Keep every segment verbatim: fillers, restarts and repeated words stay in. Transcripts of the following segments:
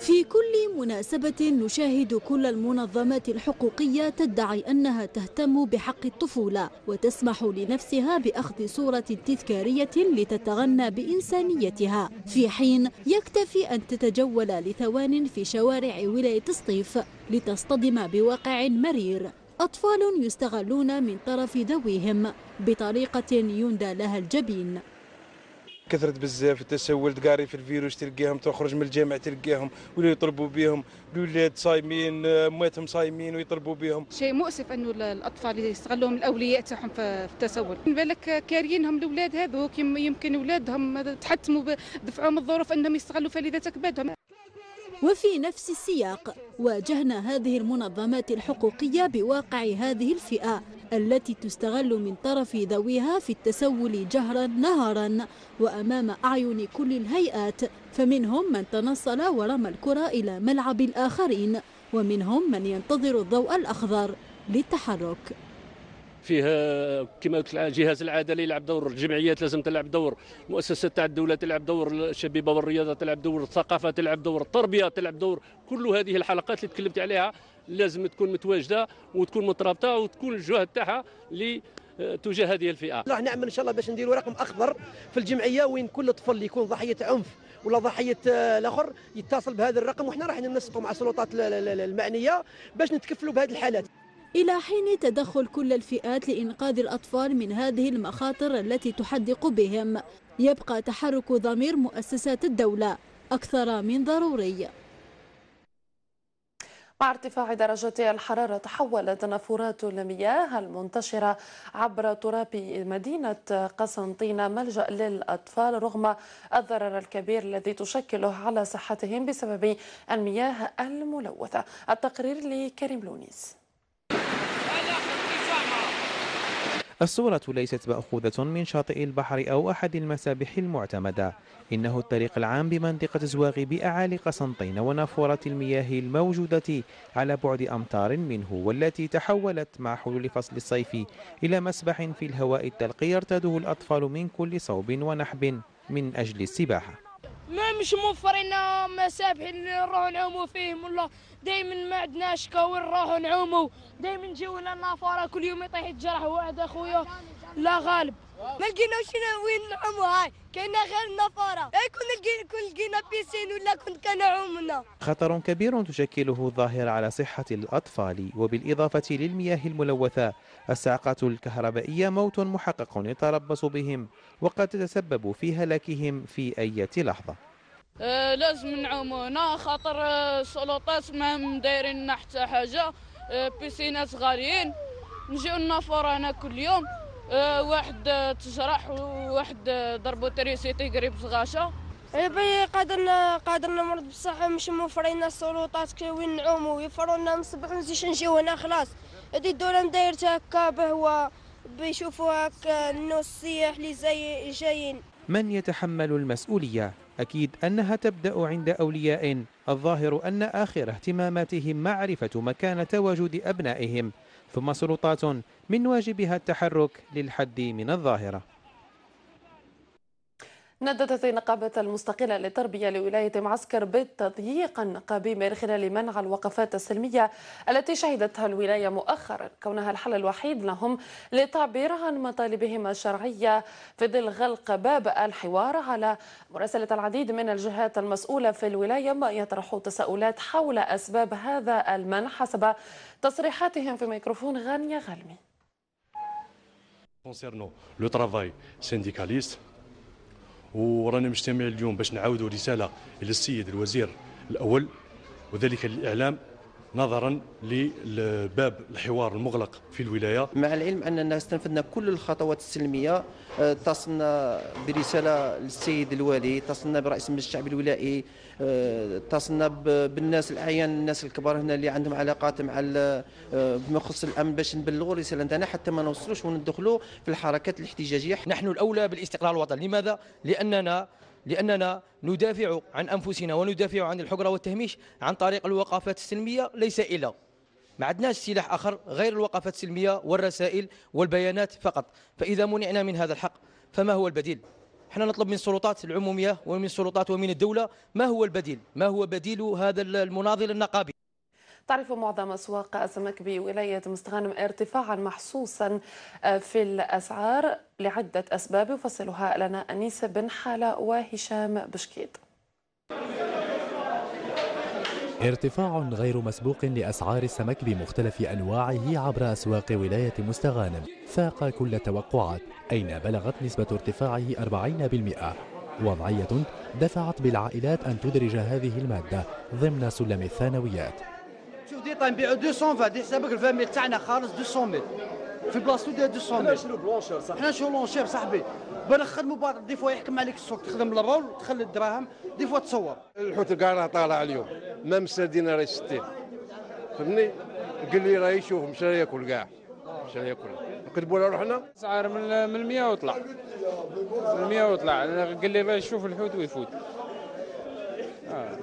في كل مناسبة نشاهد كل المنظمات الحقوقية تدعي أنها تهتم بحق الطفولة وتسمح لنفسها بأخذ صورة تذكارية لتتغنى بإنسانيتها، في حين يكتفي أن تتجول لثوان في شوارع ولاية سطيف لتصطدم بواقع مرير: أطفال يستغلون من طرف ذويهم بطريقة يندى لها الجبين. كثرت بزاف التسول، تقاري في الفيروس تلقيهم، تخرج من الجامع تلقيهم ولا يطلبوا بهم، الولاد صايمين، امواتهم صايمين ويطلبوا بهم. شيء مؤسف انه الاطفال يستغلوهم الاولياء تاعهم في التسول، بالك كاريينهم الاولاد هذوك، يمكن اولادهم تحتموا بدفعهم الظروف انهم يستغلوا، فلذلك بعدهم. وفي نفس السياق واجهنا هذه المنظمات الحقوقية بواقع هذه الفئة التي تستغل من طرف ذويها في التسول جهرا نهارا وأمام أعين كل الهيئات، فمنهم من تنصل ورمى الكرة إلى ملعب الآخرين، ومنهم من ينتظر الضوء الأخضر للتحرك. فيها كما قلت الجهاز العدلي يلعب دور، الجمعيات لازم تلعب دور، المؤسسات تاع الدوله تلعب دور، الشبيبه والرياضه تلعب دور، الثقافه تلعب دور، التربيه تلعب دور، كل هذه الحلقات اللي تكلمت عليها لازم تكون متواجده وتكون مترابطه وتكون الجهد تاعها ل تجاه هذه الفئه. راح نعمل ان شاء الله باش نديروا رقم اخضر في الجمعيه، وين كل طفل يكون ضحيه عنف ولا ضحيه الاخر يتصل بهذا الرقم، وحنا راح ننسقوا مع السلطات المعنيه باش نتكفلوا بهذه الحالات. إلى حين تدخل كل الفئات لإنقاذ الأطفال من هذه المخاطر التي تحدق بهم، يبقى تحرك ضمير مؤسسات الدولة أكثر من ضروري. مع ارتفاع درجات الحرارة تحولت تنافرات المياه المنتشرة عبر تراب مدينة قسنطينة ملجأ للأطفال رغم الضرر الكبير الذي تشكله على صحتهم بسبب المياه الملوثة. التقرير لكريم لونيس. الصورة ليست مأخوذة من شاطئ البحر أو أحد المسابح المعتمدة، إنه الطريق العام بمنطقة زواغي بأعالي قسنطين ونافورات المياه الموجودة على بعد أمتار منه، والتي تحولت مع حلول فصل الصيف إلى مسبح في الهواء الطلق يرتاده الأطفال من كل صوب ونحب من أجل السباحة. ما مش موفرين مسابح نروحوا نعوموا فيهم، والله دائما ما عندناش كاوين نروحوا نعوموا، دائما نجيو للنافوره كل يوم يطيح الجرح واحد اخويا لا غالب، ما لقيناش وين نعوموا، هاي كاينه غير النافوره، كون لقينا بيسين ولا كنت كنعومنا. خطر كبير تشكله الظاهرة على صحة الأطفال، وبالإضافة للمياه الملوثة الساعات الكهربائية موت محقق يتربص بهم وقد تتسبب في هلاكهم في أي لحظة. آه لازم نعومونا خاطر السلطات ماهم دايرين لنا حتى حاجة، آه بيسينات غاليين، نجيو للنافورة أنا كل يوم، آه واحد تجرح وواحد ضربو تريسيتي قريب صغاشة. بي قادر قادر نمرض بصح مش موفرين السلطات كاين نعوموا ويفرونا نصبحوا نزيش نجيو هنا خلاص، هذه الدوله دايرتها هكا بهوا بيشوفوا هكا الناس السياح اللي زي جايين. من يتحمل المسؤولية؟ أكيد أنها تبدأ عند أولياء، الظاهر أن آخر اهتماماتهم معرفة مكان تواجد أبنائهم، ثم سلطات من واجبها التحرك للحد من الظاهرة. نددت النقابة المستقلة للتربية لولاية معسكر بالتضييق النقابي من خلال منع الوقفات السلمية التي شهدتها الولاية مؤخرا، كونها الحل الوحيد لهم للتعبير عن مطالبهم الشرعية في ظل غلق باب الحوار على مراسلة العديد من الجهات المسؤولة في الولاية، ما يطرح تساؤلات حول أسباب هذا المنع حسب تصريحاتهم في ميكروفون غانية غالمي. ورانا مجتمع اليوم باش نعاودوا رساله للسيد الوزير الاول، وذلك الاعلام نظرا لباب الحوار المغلق في الولايه. مع العلم اننا استنفذنا كل الخطوات السلميه، اتصلنا برساله للسيد الوالي، اتصلنا برئيس مجلس الشعب الولائي، اتصلنا بالناس الاعيان، الناس الكبار هنا اللي عندهم علاقات مع بما يخص الامن باش نبلغوا الرساله نتاعنا حتى ما نوصلوش وندخلوا في الحركات الاحتجاجيه. نحن الاولى بالاستقلال الوطني، لماذا؟ لاننا لأننا ندافع عن أنفسنا وندافع عن الحقرة والتهميش عن طريق الوقفات السلمية، ليس إلا ما عندناش سلاح آخر غير الوقفات السلمية والرسائل والبيانات فقط، فإذا منعنا من هذا الحق فما هو البديل؟ احنا نطلب من السلطات العموميه ومن السلطات ومن الدوله ما هو البديل، ما هو بديل هذا المناضل النقابي. تعرف معظم أسواق السمك بولاية مستغانم ارتفاعا محسوسا في الأسعار لعدة أسباب، يفصلها لنا أنيس بن حالة وهشام بشكيد. ارتفاع غير مسبوق لأسعار السمك بمختلف أنواعه عبر أسواق ولاية مستغانم فاق كل التوقعات، أين بلغت نسبة ارتفاعه أربعين بالمئة. وضعية دفعت بالعائلات أن تدرج هذه المادة ضمن سلم الثانويات. شوف دي طنبيعو مئتين وعشرين دي حسابك الفاميل تاعنا خالص مئتين في بلاصتو ديال مئتين. حنا شنو بلونشير صاحبي، حنا شنو بلونشير صاحبي، بالا نخدموا بعض دي فوا يحكم عليك السوق، تخدم للرول تخلي الدراهم دي فوا تصور. الحوت كاع راه طالع اليوم، ما مسادينا راه ستين فهمني، قال لي راه يشوف مش راه ياكل كاع، مش راه ياكل، نكذبوا على روحنا. اسعار من من مئة وطلع المية وطلع، قال لي باش يشوف الحوت ويفوت آه.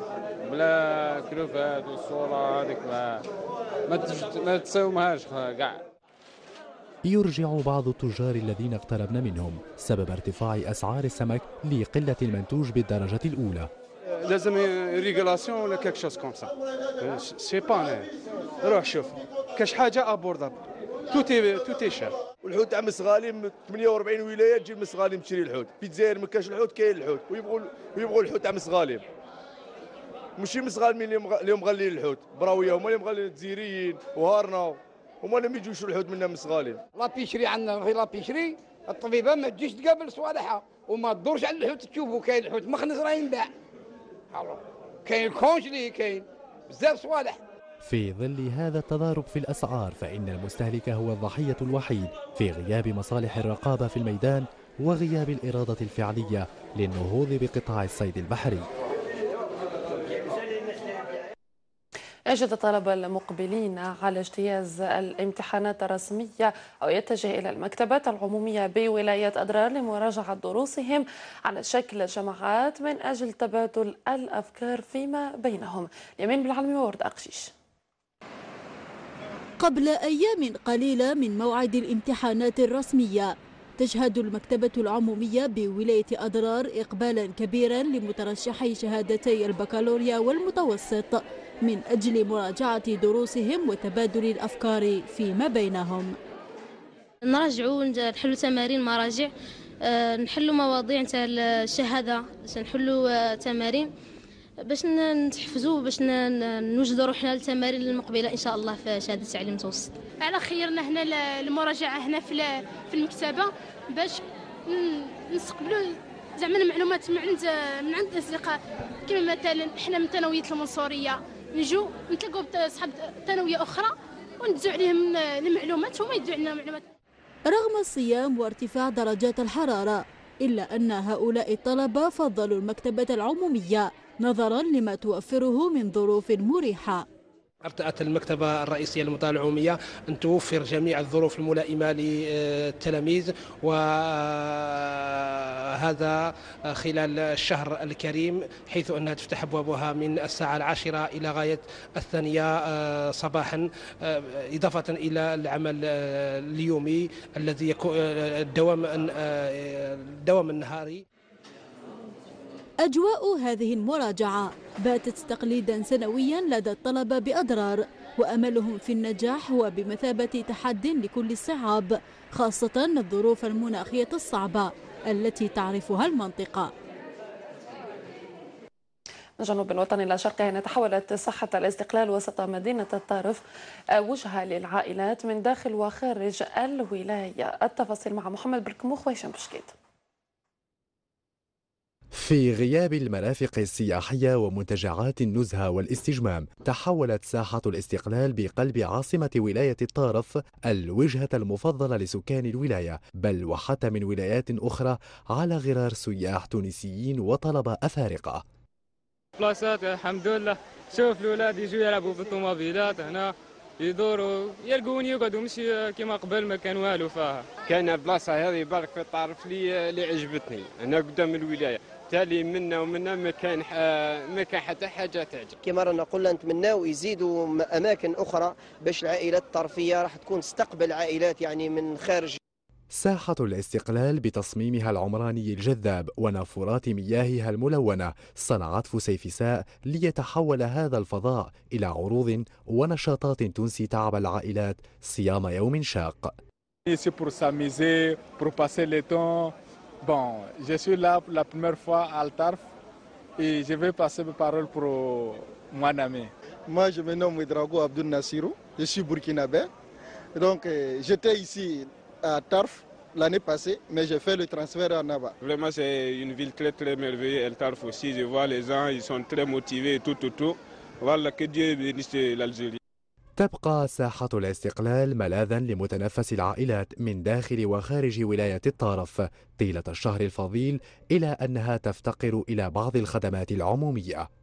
بلا كلوفات والصورة هذيك ما ما تساومهاش كاع. يرجع بعض التجار الذين اقتربنا منهم سبب ارتفاع أسعار السمك لقلة المنتوج بالدرجة الأولى. لازم ريغولاسيون ولا كيك شوز كوم سا، سي با روح شوف كاش حاجة أبوردابل، توتي توتي شير. والحوت تاع مستغانم ثمانية وأربعين ولايه تجي لمستغانم تشري الحوت، في الجزائر ما كاش الحوت كاين الحوت، ويبغوا ويبغوا الحوت تاع مستغانم. ماشي مستغانمين اللي اللي مغلين الحوت، براويه هما اللي مغلين، الجزيريين وهارنا هما اللي ما يجيوش الحوت منا مستغانم. لابيشري عندنا غير لابيشري، الطبيبه ما تجيش تقابل صوالحها وما تدورش على الحوت، تشوفوا كاين الحوت مخنز راه ينباع. كاين الكونجلي، كاين بزاف صوالح. في ظل هذا التضارب في الأسعار فإن المستهلك هو الضحية الوحيد في غياب مصالح الرقابة في الميدان وغياب الإرادة الفعلية للنهوض بقطاع الصيد البحري. يجد الطلبة المقبلين على اجتياز الامتحانات الرسمية أو يتجه إلى المكتبات العمومية بولاية أدرار لمراجعة دروسهم على شكل جماعات من أجل تبادل الأفكار فيما بينهم. اليمين بالعلمي وورد أقشيش. قبل أيام قليلة من موعد الامتحانات الرسمية تشهد المكتبة العمومية بولاية أدرار إقبالا كبيرا لمترشحي شهادتي البكالوريا والمتوسط من أجل مراجعة دروسهم وتبادل الأفكار فيما بينهم. نراجعوا نحلوا تمارين مراجع، نحلوا مواضيع نتاع الشهادة، نحلوا تمارين باش نتحفزوا باش نوجدوا روحنا للتمارين المقبله ان شاء الله في شهاده التعليم المتوسط. على خيرنا هنا المراجعه هنا في المكتبه باش نستقبلوا زعما المعلومات من عند من عند الاصدقاء، كما مثلا احنا من ثانويه المنصوريه نجوا نتلاقوا باصحاب ثانويه اخرى وندزوا عليهم المعلومات وما يدوا علينا المعلومات. رغم الصيام وارتفاع درجات الحراره الا ان هؤلاء الطلبه فضلوا المكتبه العموميه نظرا لما توفره من ظروف مريحة. أرتأت المكتبة الرئيسية للمطالعة العمومية أن توفر جميع الظروف الملائمة للتلاميذ، وهذا خلال الشهر الكريم حيث أنها تفتح أبوابها من الساعة العاشرة إلى غاية الثانية صباحا، إضافة إلى العمل اليومي الذي يكون الدوام الدوام النهاري. أجواء هذه المراجعة باتت تقليدا سنويا لدى الطلبة بأدرار، وأملهم في النجاح هو بمثابة تحد لكل الصعاب، خاصة الظروف المناخية الصعبة التي تعرفها المنطقة. من جنوب الوطن إلى شرقه، تحولت صحة الاستقلال وسط مدينة الطرف وجهة للعائلات من داخل وخارج الولاية. التفاصيل مع محمد بركموخ وهشام بشكيت. في غياب المرافق السياحية ومنتجعات النزهة والاستجمام، تحولت ساحة الاستقلال بقلب عاصمة ولاية الطارف الوجهة المفضلة لسكان الولاية، بل وحتى من ولايات أخرى، على غرار سياح تونسيين وطلبة أفارقة. بلاصات الحمد لله، شوف الأولاد يجوا يلعبوا بالطوموبيلات هنا، يدوروا يلقوني يقعدوا مش كما قبل ما كان والو فيها. كان البلاصة هذه بارك في الطرف لي اللي عجبتني، هنا قدام الولاية. تالي منا ومنا ما كان ما كان حتى حاجه تعجب. كما رانا قلنا نتمناو يزيدوا اماكن اخرى باش العائلات الطرفيه راح تكون تستقبل عائلات يعني من خارج. ساحة الاستقلال بتصميمها العمراني الجذاب ونافورات مياهها الملونة صنعت فسيفساء ليتحول هذا الفضاء إلى عروض ونشاطات تنسي تعب العائلات صيام يوم شاق. à Tarf l'année passée, mais j'ai fait le transfert à Naba. Vraiment, c'est une ville très très merveilleuse, El Tarf aussi. Je vois les gens, ils sont très motivés tout autour. Voilà, que Dieu bénisse l'Algérie. تبقى ساحة الاستقلال ملاذا لمتنفس العائلات من داخل وخارج ولاية الطرف طيلة الشهر الفضيل، إلى أنها تفتقر إلى بعض الخدمات العمومية.